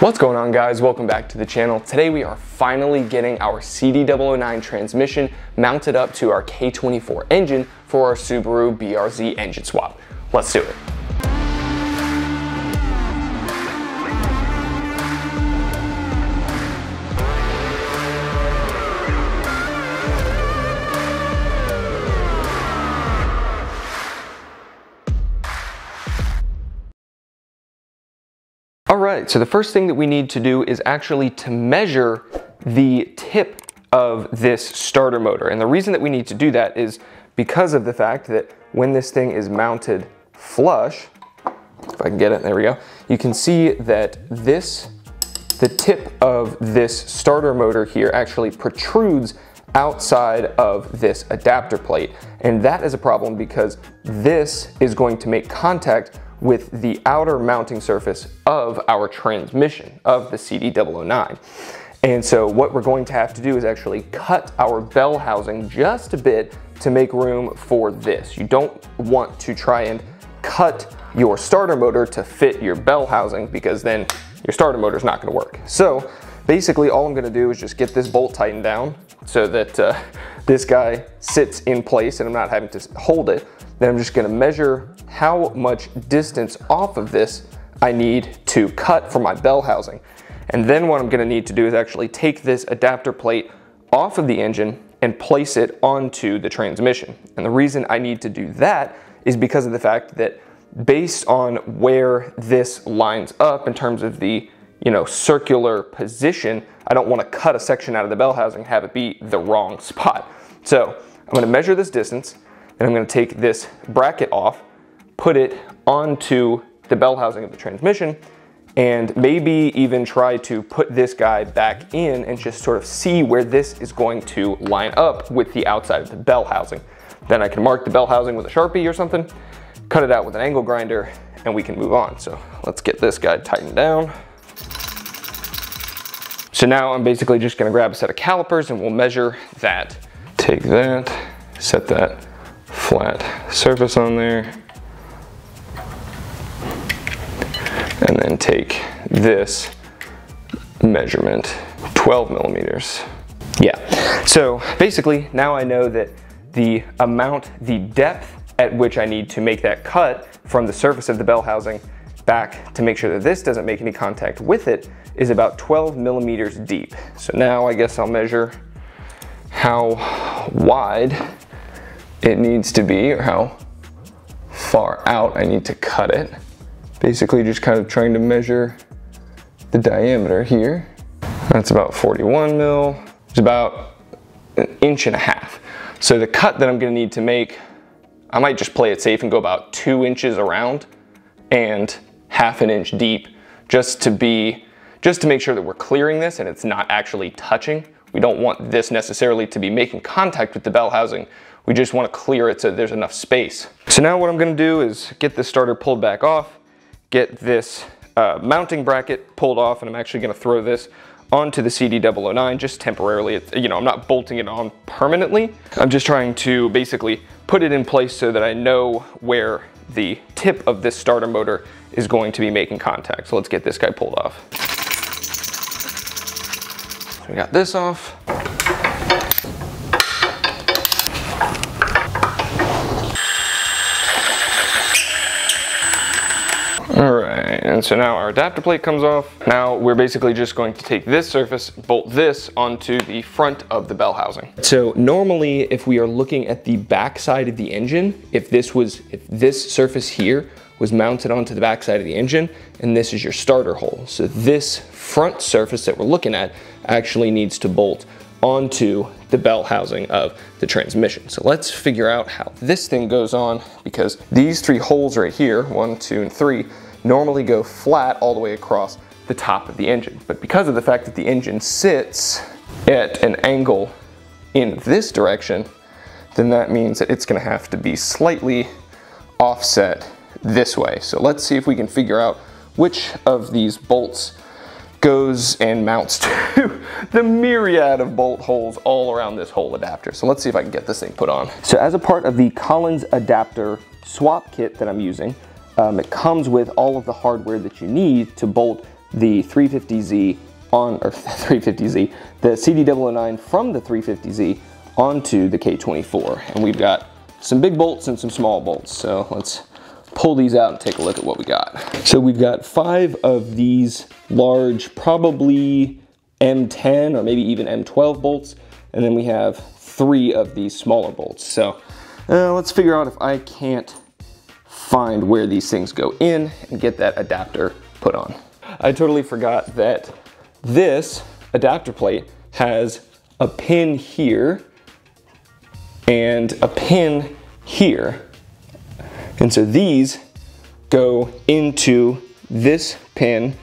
What's going on, guys? Welcome back to the channel. Today we are finally getting our CD009 transmission mounted up to our K24 engine for our Subaru BRZ engine swap. Let's do it. All right, so the first thing that we need to do is actually to measure the tip of this starter motor. And the reason that we need to do that is because of the fact that when this thing is mounted flush, if I can get it, there we go, you can see that the tip of this starter motor here actually protrudes outside of this adapter plate. And that is a problem because this is going to make contact with the outer mounting surface of our transmission of the CD009. And so what we're going to have to do is actually cut our bell housing just a bit to make room for this. You don't want to try and cut your starter motor to fit your bell housing because then your starter motor is not going to work. So basically all I'm going to do is just get this bolt tightened down so that this guy sits in place and I'm not having to hold it. Then I'm just going to measure how much distance off of this I need to cut for my bell housing. And then what I'm going to need to do is actually take this adapter plate off of the engine and place it onto the transmission. And the reason I need to do that is because of the fact that based on where this lines up in terms of the circular position, I don't want to cut a section out of the bell housing, have it be the wrong spot. So I'm going to measure this distance, and I'm going to take this bracket off, put it onto the bell housing of the transmission, and maybe even try to put this guy back in and just sort of see where this is going to line up with the outside of the bell housing. Then I can mark the bell housing with a Sharpie or something, cut it out with an angle grinder, and we can move on. So let's get this guy tightened down. So now I'm basically just going to grab a set of calipers and we'll measure that. Take that, set that flat surface on there, and then take this measurement, 12 millimeters. Yeah, so basically now I know that the amount, the depth at which I need to make that cut from the surface of the bell housing back to make sure that this doesn't make any contact with it is about 12 millimeters deep. So now I guess I'll measure how wide it needs to be or how far out I need to cut it. Basically just kind of trying to measure the diameter here. That's about 41 mil. It's about 1.5 inches. So the cut that I'm gonna need to make, I might just play it safe and go about 2 inches around and 1/2 inch deep just to make sure that we're clearing this and it's not actually touching. We don't want this necessarily to be making contact with the bell housing. We just want to clear it so there's enough space. So now what I'm going to do is get this starter pulled back off, get this mounting bracket pulled off, and I'm actually going to throw this onto the CD009 just temporarily. I'm not bolting it on permanently. I'm just trying to basically put it in place so that I know where the tip of this starter motor is going to be making contact. So let's get this guy pulled off. So we got this off. All right, and so now our adapter plate comes off. Now we're basically just going to take this surface, bolt this onto the front of the bell housing. So normally if we are looking at the back side of the engine, if this surface here was mounted onto the back side of the engine, and this is your starter hole. So this front surface that we're looking at actually needs to bolt onto the bell housing of the transmission. So let's figure out how this thing goes on, because these three holes right here, 1, 2, and 3, normally go flat all the way across the top of the engine. But because of the fact that the engine sits at an angle in this direction, then that means that it's going to have to be slightly offset this way. So let's see if we can figure out which of these bolts goes and mounts to the myriad of bolt holes all around this whole adapter. So let's see if I can get this thing put on. So as a part of the Collins adapter swap kit that I'm using, it comes with all of the hardware that you need to bolt the 350Z on, or 350Z, the CD009 from the 350Z onto the K24. And we've got some big bolts and some small bolts. So let's pull these out and take a look at what we got. So we've got 5 of these large, probably M10 or maybe even M12 bolts. And then we have 3 of these smaller bolts. So let's figure out if I can't find where these things go in and get that adapter put on. I totally forgot that this adapter plate has a pin here and a pin here. And so these go into this pin,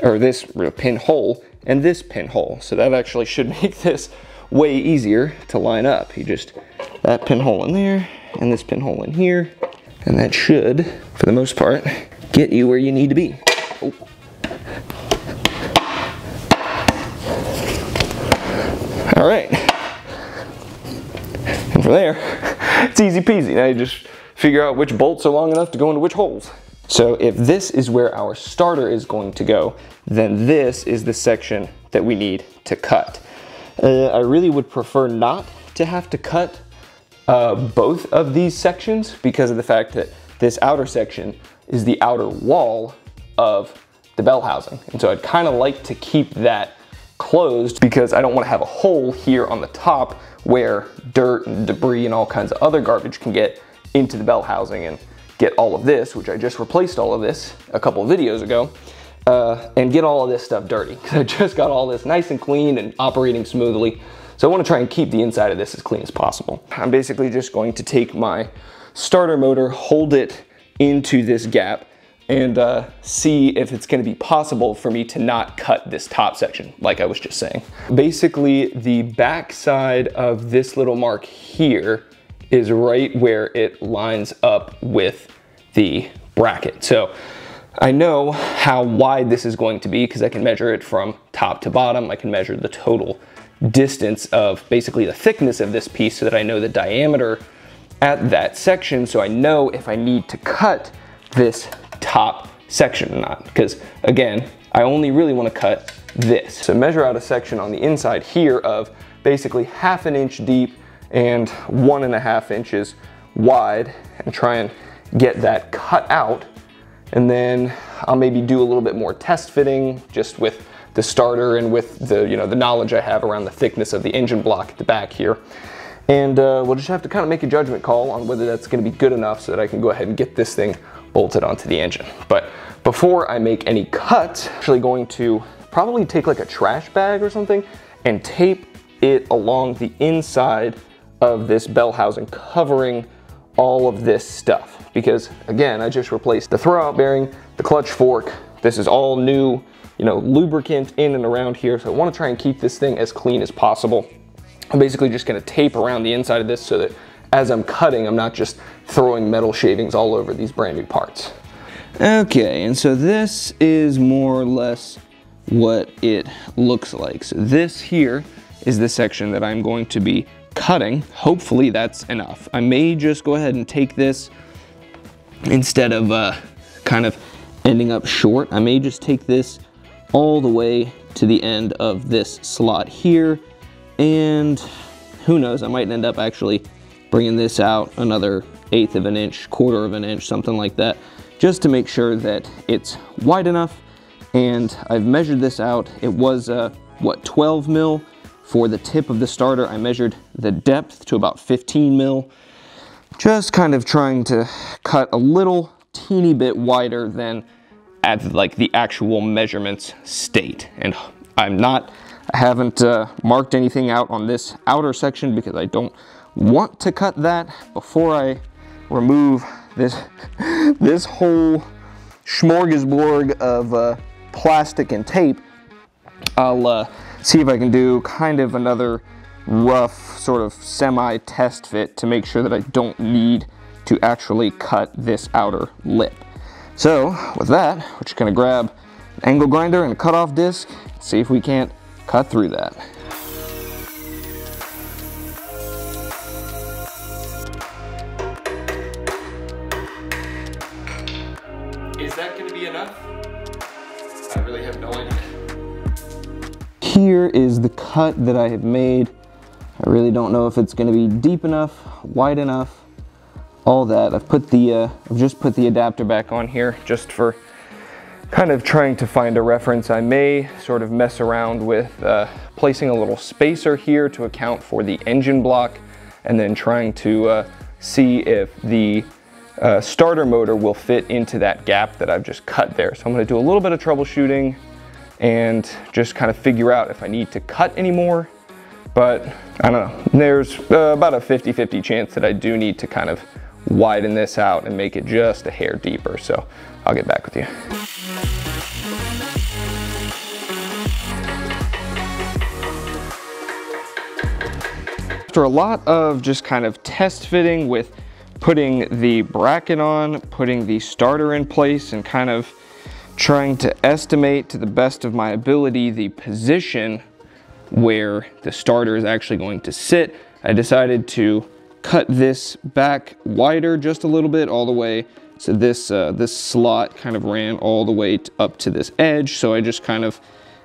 or this pinhole, and this pinhole. So that actually should make this way easier to line up. You just, that pinhole in there, and this pinhole in here, and that should, for the most part, get you where you need to be. Oh. All right, and from there, it's easy peasy. Now you just figure out which bolts are long enough to go into which holes. So if this is where our starter is going to go, then this is the section that we need to cut. I really would prefer not to have to cut both of these sections because of the fact that this outer section is the outer wall of the bell housing. And so I'd kind of like to keep that closed because I don't want to have a hole here on the top where dirt and debris and all kinds of other garbage can get into the bell housing and get all of this, which I just replaced all of this a couple of videos ago, and get all of this stuff dirty because I just got all this nice and clean and operating smoothly. So I want to try and keep the inside of this as clean as possible. I'm basically just going to take my starter motor, hold it into this gap, and see if it's gonna be possible for me to not cut this top section, like I was just saying. Basically, the back side of this little mark here is right where it lines up with the bracket. So I know how wide this is going to be because I can measure it from top to bottom. I can measure the total distance of basically the thickness of this piece so that I know the diameter at that section, so I know if I need to cut this top section or not, because again, I only really want to cut this. So measure out a section on the inside here of basically 1/2 inch deep and 1.5 inches wide and try and get that cut out. And then I'll maybe do a little bit more test fitting just with the starter and with the, you know, the knowledge I have around the thickness of the engine block at the back here. And we'll just have to kind of make a judgment call on whether that's going to be good enough so that I can go ahead and get this thing bolted onto the engine. But before I make any cuts, I'm actually going to probably take like a trash bag or something and tape it along the inside of this bell housing, covering all of this stuff. Because again, I just replaced the throwout bearing, the clutch fork. This is all new, you know, lubricant in and around here. So I want to try and keep this thing as clean as possible. I'm basically just going to tape around the inside of this so that as I'm cutting, I'm not just throwing metal shavings all over these brand new parts. Okay, and so this is more or less what it looks like. So this here is the section that I'm going to be cutting. Hopefully that's enough. I may just go ahead and take this instead of kind of ending up short. I may just take this all the way to the end of this slot here. And who knows, I might end up actually bringing this out another 1/8 of an inch, 1/4 of an inch, something like that, just to make sure that it's wide enough. And I've measured this out. It was, 12 mil for the tip of the starter. I measured the depth to about 15 mil, just kind of trying to cut a little teeny bit wider than at like the actual measurements state. And I haven't marked anything out on this outer section because I don't want to cut that before I remove this whole smorgasbord of plastic and tape. I'll see if I can do kind of another rough sort of semi-test fit to make sure that I don't need to actually cut this outer lip. So with that, we're just gonna grab an angle grinder and a cutoff disc, see if we can't cut through that. Is that going to be enough? I really have no Here is the cut that I have made. I really don't know if it's going to be deep enough, wide enough, all that. I've put the, I've just put the adapter back on here just for kind of trying to find a reference. I may sort of mess around with placing a little spacer here to account for the engine block, and then trying to see if the starter motor will fit into that gap that I've just cut there. So I'm gonna do a little bit of troubleshooting and just kind of figure out if I need to cut anymore. But I don't know, there's about a 50-50 chance that I do need to kind of widen this out and make it just a hair deeper. So I'll get back with you. After a lot of just kind of test fitting with putting the bracket on, putting the starter in place, and kind of trying to estimate to the best of my ability the position where the starter is actually going to sit, I decided to cut this back wider just a little bit all the way. So this, this slot kind of ran all the way up to this edge, so I just kind of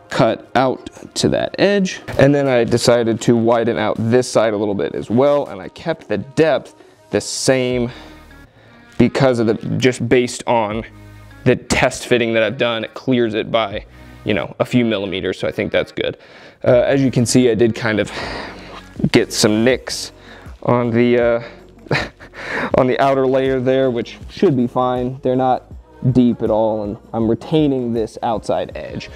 cut out to that edge. And then I decided to widen out this side a little bit as well, and I kept the depth the same because of the, just based on the test fitting that I've done, it clears it by, you know, a few millimeters, so I think that's good. As you can see, I did kind of get some nicks on the outer layer there, which should be fine. They're not deep at all, and I'm retaining this outside edge.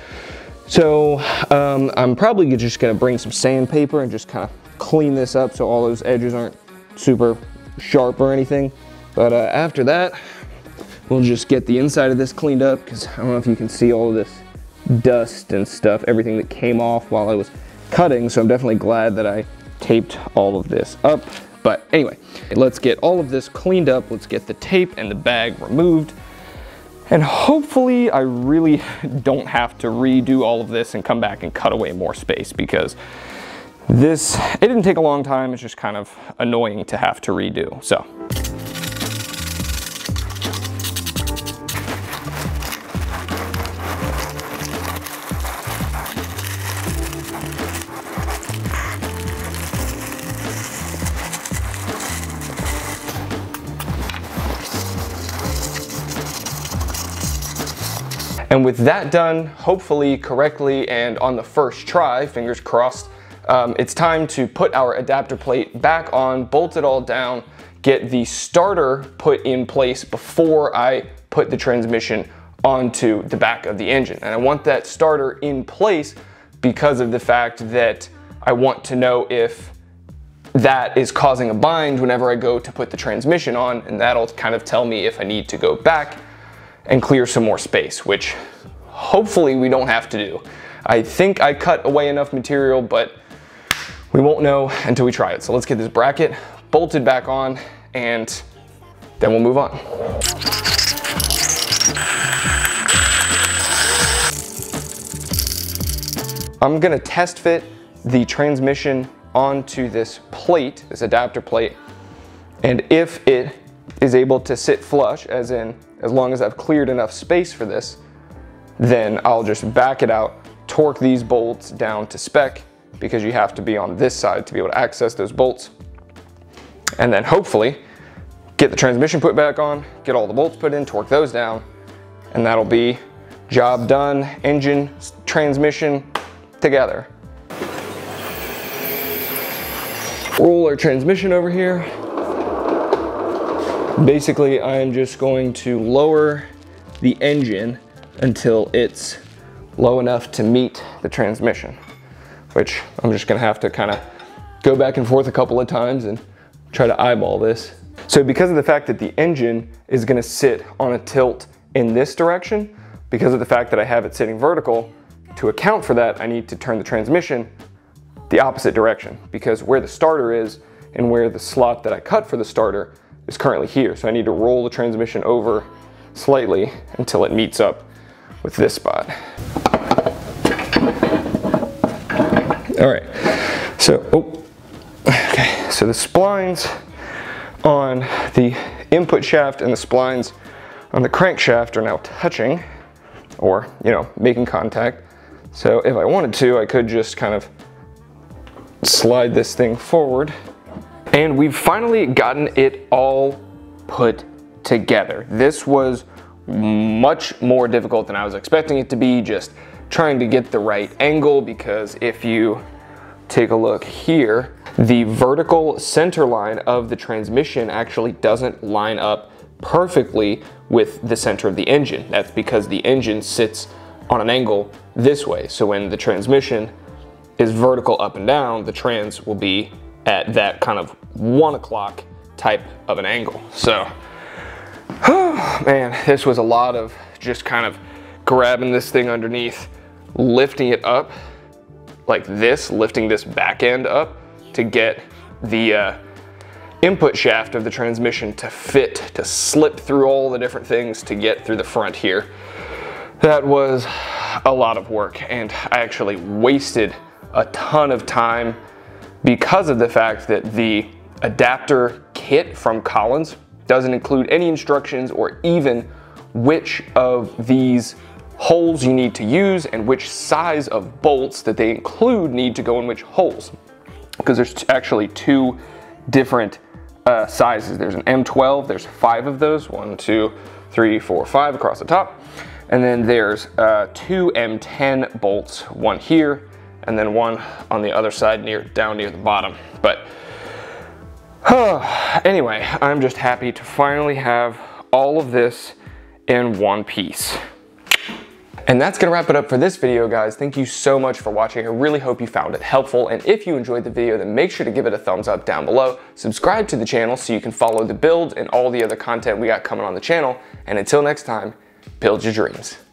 So I'm probably just gonna bring some sandpaper and just kind of clean this up so all those edges aren't super sharp or anything. But after that, we'll just get the inside of this cleaned up, because I don't know if you can see all this dust and stuff, everything that came off while I was cutting. So I'm definitely glad that I taped all of this up. But anyway, let's get all of this cleaned up. Let's get the tape and the bag removed. And hopefully I really don't have to redo all of this and come back and cut away more space, because this, it didn't take a long time. It's just kind of annoying to have to redo, so. And with that done, hopefully correctly and on the first try, fingers crossed, it's time to put our adapter plate back on, bolt it all down, get the starter put in place before I put the transmission onto the back of the engine. And I want that starter in place because of the fact that I want to know if that is causing a bind whenever I go to put the transmission on, and that'll kind of tell me if I need to go back and clear some more space, which hopefully we don't have to do. I think I cut away enough material, but we won't know until we try it. So let's get this bracket bolted back on, and then we'll move on. I'm gonna test fit the transmission onto this plate, this adapter plate, and if it is able to sit flush, as in as long as I've cleared enough space for this, then I'll just back it out, torque these bolts down to spec, because you have to be on this side to be able to access those bolts. And then hopefully get the transmission put back on, get all the bolts put in, torque those down, and that'll be job done. Engine, transmission together. Roll our transmission over here. Basically, I'm just going to lower the engine until it's low enough to meet the transmission, which I'm just gonna have to kind of go back and forth a couple of times and try to eyeball this. So because of the fact that the engine is gonna sit on a tilt in this direction, because of the fact that I have it sitting vertical, to account for that, I need to turn the transmission the opposite direction, because where the starter is and where the slot that I cut for the starter is currently here. So I need to roll the transmission over slightly until it meets up with this spot. All right, so, okay. So the splines on the input shaft and the splines on the crankshaft are now touching, or, you know, making contact. So if I wanted to, I could just kind of slide this thing forward. And we've finally gotten it all put together. This was much more difficult than I was expecting it to be, just trying to get the right angle, because if you take a look here, the vertical center line of the transmission actually doesn't line up perfectly with the center of the engine. That's because the engine sits on an angle this way. So when the transmission is vertical up and down, the trans will be at that kind of 1 o'clock type of an angle. So, oh man, this was a lot of just kind of grabbing this thing underneath, lifting it up like this, lifting this back end up to get the input shaft of the transmission to fit, to slip through all the different things to get through the front here. That was a lot of work, and I actually wasted a ton of time because of the fact that the adapter kit from Collins doesn't include any instructions or even which of these holes you need to use and which size of bolts that they include need to go in which holes, because there's actually two different sizes. There's an M12, there's 5 of those, 1, 2, 3, 4, 5 across the top. And then there's 2 M10 bolts, one here and then one on the other side down near the bottom. But anyway, I'm just happy to finally have all of this in one piece. And that's gonna wrap it up for this video, guys. Thank you so much for watching. I really hope you found it helpful. And if you enjoyed the video, then make sure to give it a thumbs up down below. Subscribe to the channel so you can follow the build and all the other content we got coming on the channel. And until next time, build your dreams.